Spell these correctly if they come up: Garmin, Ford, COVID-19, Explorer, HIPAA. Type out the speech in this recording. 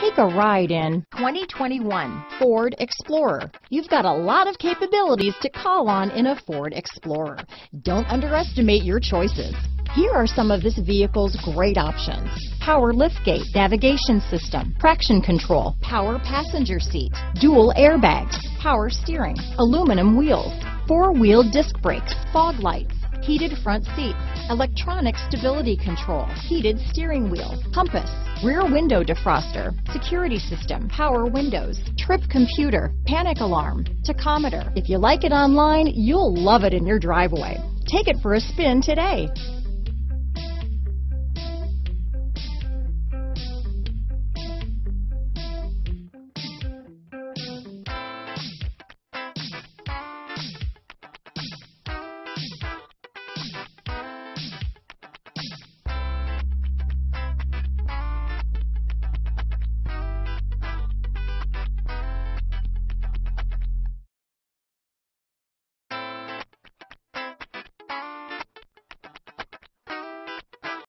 Take a ride in 2021 Ford Explorer. You've got a lot of capabilities to call on in a Ford Explorer. Don't underestimate your choices. Here are some of this vehicle's great options: power liftgate, navigation system, traction control, power passenger seat, dual airbags, power steering, aluminum wheels, four-wheel disc brakes, fog lights, heated front seats, electronic stability control, heated steering wheel, compass, rear window defroster, security system, power windows, trip computer, panic alarm, tachometer. If you like it online, you'll love it in your driveway. Take it for a spin today.